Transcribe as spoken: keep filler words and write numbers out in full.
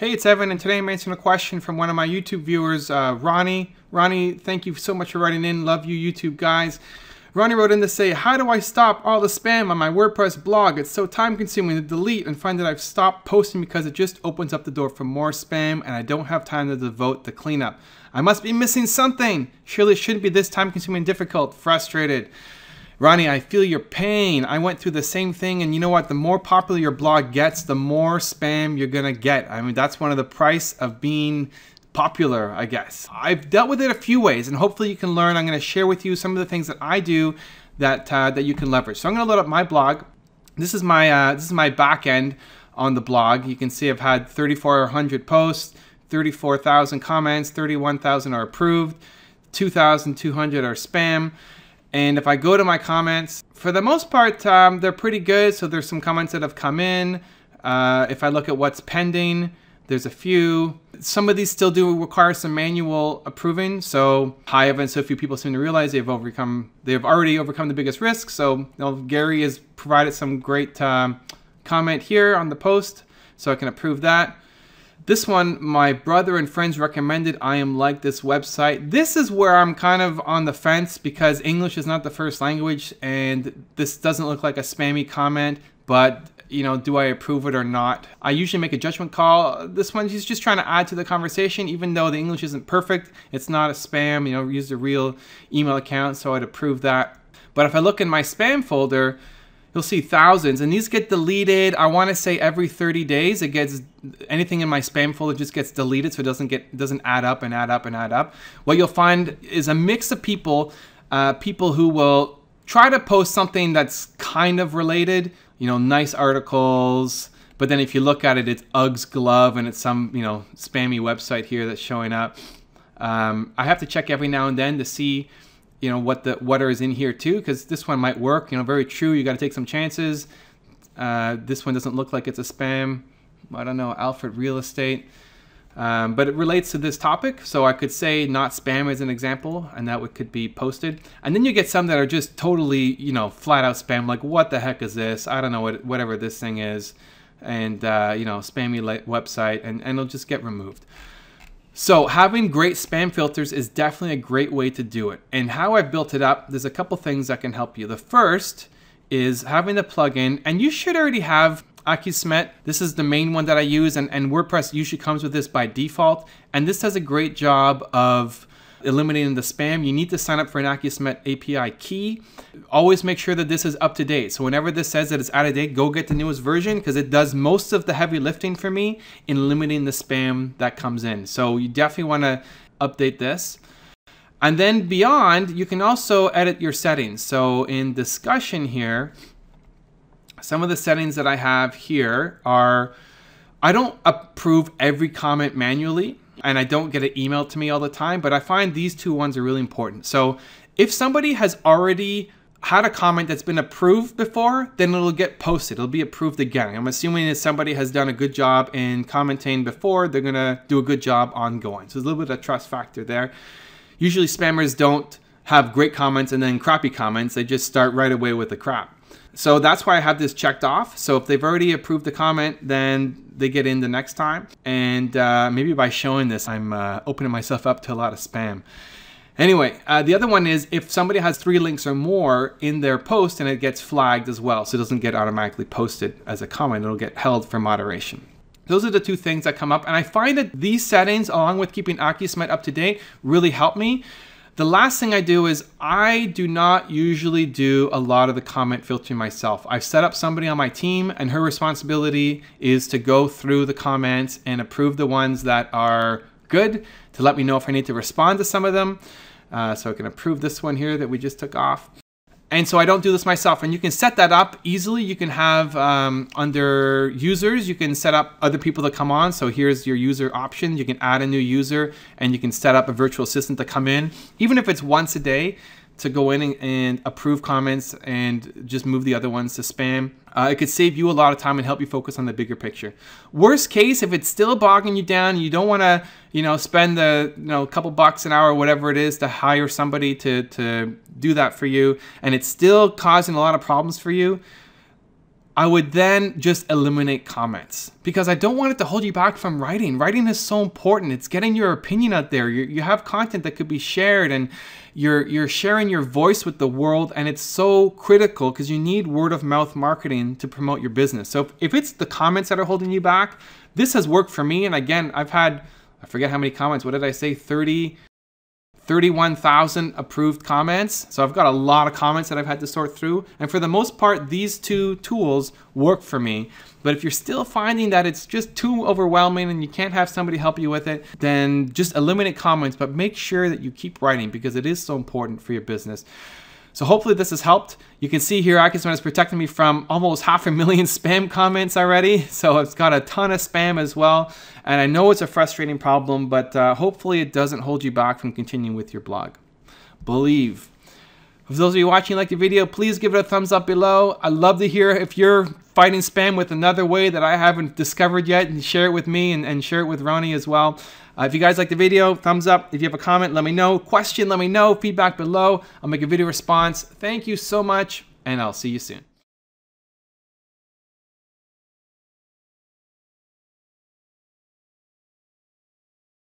Hey, it's Evan, and today I'm answering a question from one of my YouTube viewers, uh, Ronnie. Ronnie, thank you so much for writing in. Love you, YouTube guys. Ronnie wrote in to say, how do I stop all the spam on my WordPress blog? It's so time-consuming to delete and find that I've stopped posting because it just opens up the door for more spam, and I don't have time to devote to cleanup. I must be missing something. Surely it shouldn't be this time-consuming and difficult. Frustrated. Ronnie, I feel your pain. I went through the same thing, and you know what? The more popular your blog gets, the more spam you're gonna get. I mean, that's one of the price of being popular, I guess. I've dealt with it a few ways, and hopefully you can learn. I'm gonna share with you some of the things that I do that uh, that you can leverage. So I'm gonna load up my blog. This is my uh, this is my back end on the blog. You can see I've had three thousand four hundred posts, thirty-four thousand comments, thirty-one thousand are approved, two thousand two hundred are spam. And if I go to my comments, for the most part, um, they're pretty good. So there's some comments that have come in. Uh, if I look at what's pending, there's a few. Some of these still do require some manual approving. So high events, so few people seem to realize they've overcome, they've already overcome the biggest risk. So you know, Gary has provided some great um, comment here on the post, so I can approve that. This one, my brother and friends recommended. I am like this website. This is where I'm kind of on the fence because English is not the first language, and this doesn't look like a spammy comment, but you know, do I approve it or not? I usually make a judgment call. This one, he's just trying to add to the conversation, even though the English isn't perfect. It's not a spam, you know, use a real email account, so I'd approve that. But if I look in my spam folder, you'll see thousands, and these get deleted. I want to say every thirty days it gets, anything in my spam folder just gets deleted, so it doesn't get doesn't add up and add up and add up. What you'll find is a mix of people, uh, people who will try to post something that's kind of related, you know, nice articles, but then if you look at it, it's Ugg's glove and it's some, you know, spammy website here that's showing up. Um, I have to check every now and then to see, you know, what the what is in here too, because this one might work, you know, very true, you got to take some chances. Uh, this one doesn't look like it's a spam. I don't know, Alfred Real Estate. Um, but it relates to this topic, so I could say not spam as an example, and that would, could be posted. And then you get some that are just totally, you know, flat out spam, like what the heck is this? I don't know, what whatever this thing is. And, uh, you know, spammy website, and, and it'll just get removed. So having great spam filters is definitely a great way to do it. And how I built it up, there's a couple things that can help you. The first is having the plugin, and you should already have Akismet. This is the main one that I use, and, and WordPress usually comes with this by default. And this does a great job of eliminating the spam. You need to sign up for an Akismet A P I key. Always make sure that this is up to date. So whenever this says that it's out of date, go get the newest version, because it does most of the heavy lifting for me in limiting the spam that comes in. So you definitely want to update this. And then beyond, you can also edit your settings. So in discussion here, some of the settings that I have here are, I don't approve every comment manually, and I don't get it emailed to me all the time, but I find these two ones are really important. So if somebody has already had a comment that's been approved before, then it'll get posted. It'll be approved again. I'm assuming if somebody has done a good job in commenting before, they're gonna do a good job ongoing. So there's a little bit of trust factor there. Usually spammers don't have great comments and then crappy comments. They just start right away with the crap. So that's why I have this checked off. So if they've already approved the comment, then they get in the next time. And uh, maybe by showing this, I'm uh, opening myself up to a lot of spam. Anyway, uh, the other one is if somebody has three links or more in their post, and it gets flagged as well. So it doesn't get automatically posted as a comment. It'll get held for moderation. Those are the two things that come up. And I find that these settings, along with keeping Akismet up to date, really help me. The last thing I do is I do not usually do a lot of the comment filtering myself. I've set up somebody on my team, and her responsibility is to go through the comments and approve the ones that are good, to let me know if I need to respond to some of them. Uh, so I can approve this one here that we just took off. And so I don't do this myself, and you can set that up easily. You can have um, under users, you can set up other people to come on. So here's your user option. You can add a new user, and you can set up a virtual assistant to come in, even if it's once a day, to go in and, and approve comments and just move the other ones to spam. Uh, it could save you a lot of time and help you focus on the bigger picture. Worst case, if it's still bogging you down, you don't want to, you know, spend the, you know, couple bucks an hour, whatever it is, to hire somebody to to do that for you, and it's still causing a lot of problems for you. I would then just eliminate comments because I don't want it to hold you back from writing. Writing is so important. It's getting your opinion out there. You, you have content that could be shared and you're, you're sharing your voice with the world, and it's so critical because you need word of mouth marketing to promote your business. So if, if it's the comments that are holding you back, this has worked for me. And again, I've had, I forget how many comments, what did I say, thirty, thirty-one thousand approved comments. So I've got a lot of comments that I've had to sort through. And for the most part, these two tools work for me. But if you're still finding that it's just too overwhelming and you can't have somebody help you with it, then just eliminate comments, but make sure that you keep writing because it is so important for your business. So hopefully this has helped. You can see here, Akismet is protecting me from almost half a million spam comments already. So it's got a ton of spam as well. And I know it's a frustrating problem, but uh, hopefully it doesn't hold you back from continuing with your blog. Believe. For those of you watching who like the video, please give it a thumbs up below. I'd love to hear if you're fighting spam with another way that I haven't discovered yet, and share it with me and, and share it with Ronnie as well. Uh, if you guys like the video, thumbs up. If you have a comment, let me know. Question, let me know. Feedback below. I'll make a video response. Thank you so much, and I'll see you soon.